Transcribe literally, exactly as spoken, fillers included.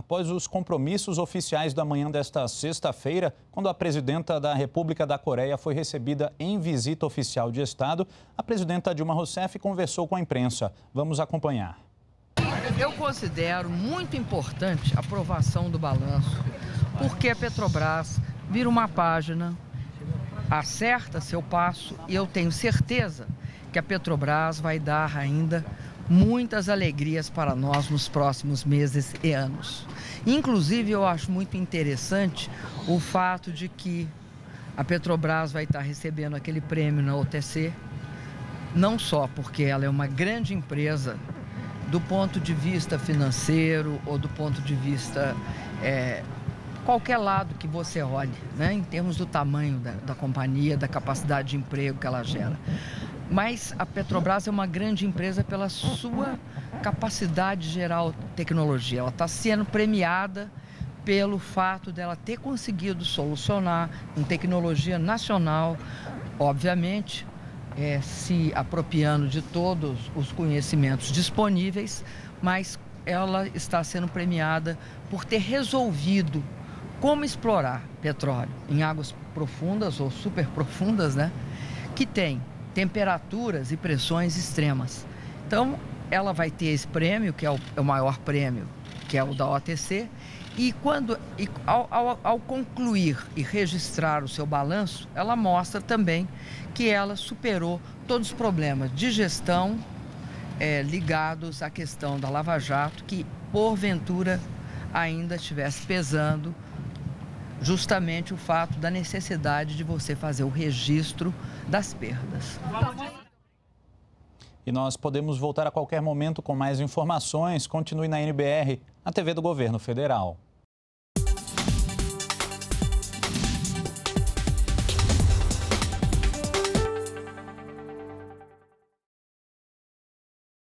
após os compromissos oficiais da manhã desta sexta-feira, quando a presidenta da República da Coreia foi recebida em visita oficial de Estado, a presidenta Dilma Rousseff conversou com a imprensa. Vamos acompanhar. Eu considero muito importante a aprovação do balanço, porque a Petrobras vira uma página, acerta seu passo e eu tenho certeza que a Petrobras vai dar ainda muitas alegrias para nós nos próximos meses e anos. Inclusive, eu acho muito interessante o fato de que a Petrobras vai estar recebendo aquele prêmio na O T C, não só porque ela é uma grande empresa do ponto de vista financeiro ou do ponto de vista é, qualquer lado que você olhe, né, em termos do tamanho da, da companhia, da capacidade de emprego que ela gera. Mas a Petrobras é uma grande empresa pela sua capacidade de gerar tecnologia. Ela está sendo premiada pelo fato dela ter conseguido solucionar em tecnologia nacional, obviamente, é, se apropriando de todos os conhecimentos disponíveis, mas ela está sendo premiada por ter resolvido como explorar petróleo em águas profundas ou super profundas, né, que tem temperaturas e pressões extremas. Então, ela vai ter esse prêmio, que é o, é o maior prêmio, que é o da O T C, e, quando, e ao, ao, ao concluir e registrar o seu balanço, ela mostra também que ela superou todos os problemas de gestão é, ligados à questão da Lava Jato, que, porventura, ainda estivesse pesando justamente o fato da necessidade de você fazer o registro das perdas. E nós podemos voltar a qualquer momento com mais informações. Continue na N B R, a T V do Governo Federal.